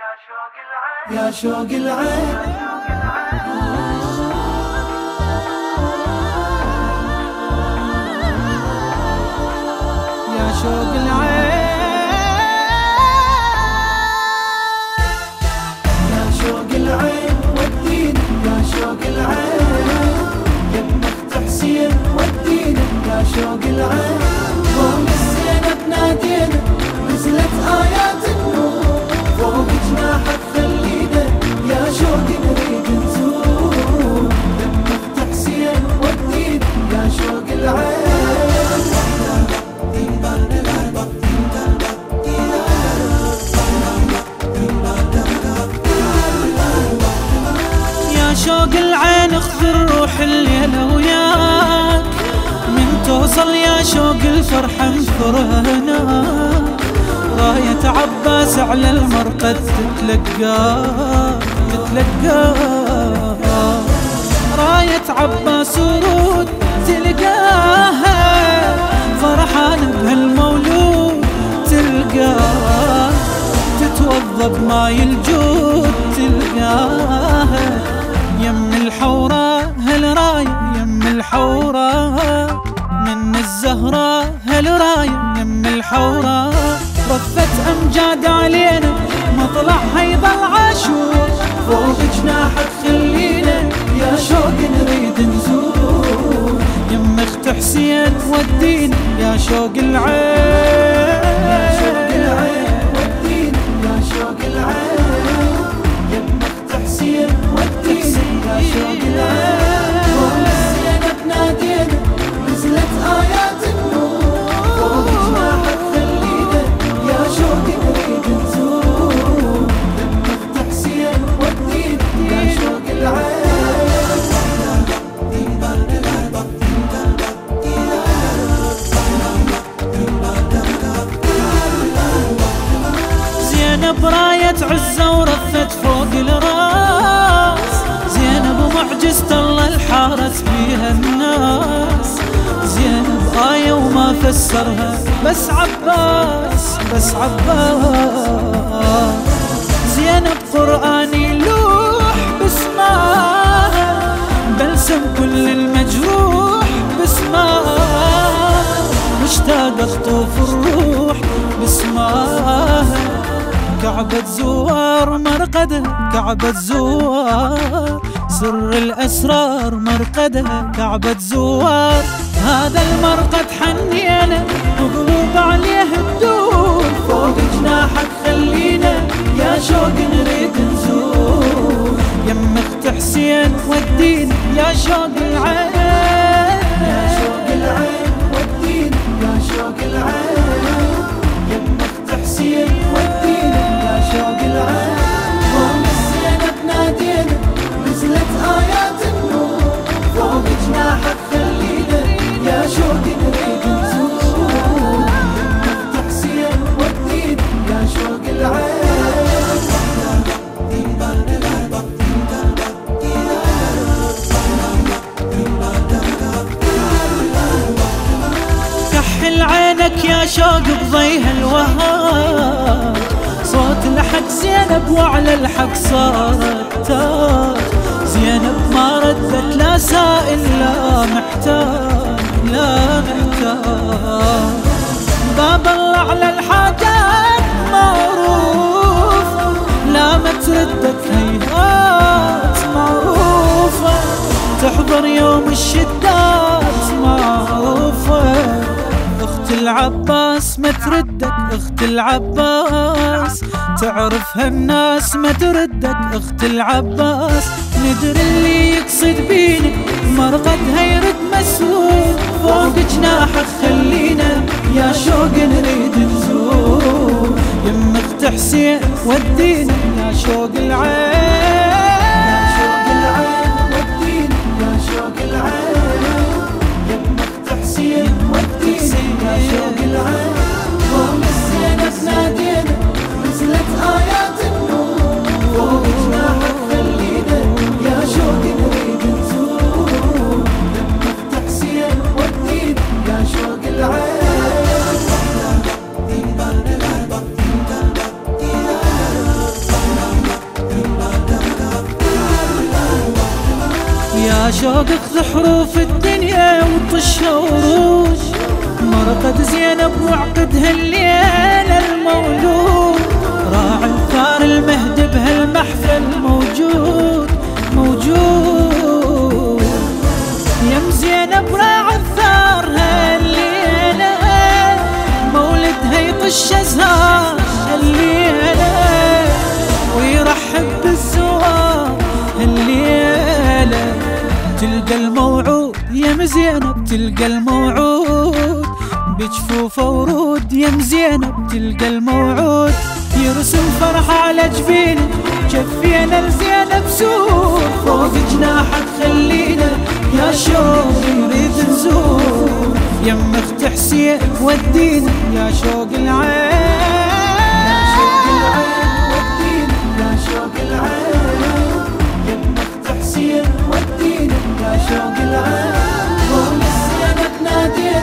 يا شوق العين يا شوق العين يا شوق العين ودينا يا شوق العين يا ابن اخت حسين ودينا يا شوق العين فوق الزينب نادينا نزلت آيات النور فوق جناحك خلينا يا شوق نريد نزور يا ابن اخت حسين ودينا يا شوق العين شوق العين اخذ الروح الليلة وياك من توصل يا شوق الفرحة انثرها هناك راية عباس على المرقد تتلقاها راية عباس ورود تلقاها فرحان بهالمولود تلقاها تتوضا بماي الجود تلقاها يم الحورة هالراية يم الحورة من الزهرة هالراية يم الحورة رفت أمجاد علينا مطلعها يضل عاشور فوق جناحك خلينا يا شوق نريد نزور يم اخت حسين ودينا يا شوق العين يا شوق العين ودينا يا شوق العين يم اخت حسين يا شوق العين فوق الزينب نادينا نزلت آيات النور فوق جناحك خلينا يا شوق نريد نزور لما اخت حسين ودينا يا شوق العين زينب راية عزة ورثت فوق الراس زينب معجزة الله الحارس بيها الناس زينب آية وما فسرها بس عباس زينب قرآن يلوح باسمها بلسم كل المجروح باسمها مشتاقة خطوف الروح باسمها كعبة زوار مرقدها كعبة زوار سر الأسرار مرقدها كعبة زوار هذا المرقد حنينا وقلوب عليه تدور فوق جناحك خلينا يا شوق نريد نزور يم اخت حسين ودينا يا شوق العين يا شوق العين ودينا يا شوق العين يم اخت حسين ودينا يا شوق العين فوق الزينب نادينا نزلت آيات النور فوق جناحك خلينا يا شوق نريد نزور يم حسين ودينا يا شوق العين كحل عينك يا شوق بضيها الوهاب صوت لحق زينب وعلى الحق صارت تاج زينب ما ردت لا سائل لا محتاج باب الله على الحاجات معروف لا ما تردت هيهات معروفة تحضر يوم الشدات معروفة اخت العباس ما تردك اخت العباس تعرفها الناس ما تردك اخت العباس ندري اللي يقصد بينا مرقدها يرد مسؤول فوق جناحك خلينا يا شوق نريد نزور يم اخت حسين ودينا يا شوق العين يا شوق العين ودينا يا شوق العين يم اخت حسين ودينا يا شوق العين فوق الزينب نادينا نزلت آيات النور فوق جناحك خلينا يا شوق نريد نزور لما اخت حسين ودينا يا شوق العين مع شوقك زحروف الدنيا وطش وروج، مرقد زينب وعقد هالليالة المولود، راعي الثار المهدي بهالمحفل موجود موجود، يم زينب راعي الثار هالليالة، مولدها يطش ازهار هالليالة، ويرحب بالزوار هالليالة، تلقى الموعود يم زينب تلقى الموعود، بجفوفه ورود يم زينب تلقى الموعود، يرسم فرح على جبينه جفينا لزينب سور، فوق جناحك خلينا يا شوق نريد نزور، يم اخت حسين ودينا يا شوق العين، شوق العين فوق الزينب نادينا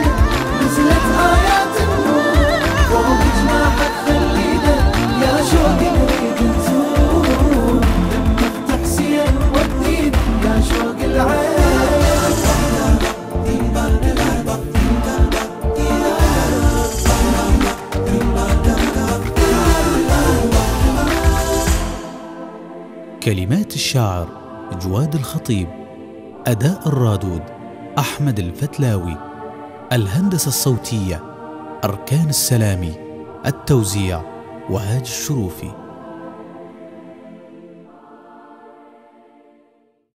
نزلت آيات النور، فوق جناحك خلينا يا شوق نريد نزور، نفتح سير ودينا يا شوق العين. كلمات الشاعر جواد الخطيب، أداء الرادود أحمد الفتلاوي، الهندسة الصوتية أركان السلامي، التوزيع وهاج الشروفي.